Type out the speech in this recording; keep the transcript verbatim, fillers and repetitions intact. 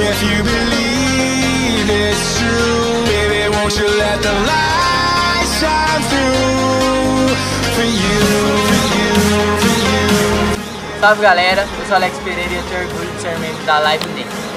If you believe it's true, baby, won't you let the light shine through for you, for you, for you. Salve galera, eu sou Alex Pereira e eu tenho orgulho de ser membro da Live Nation.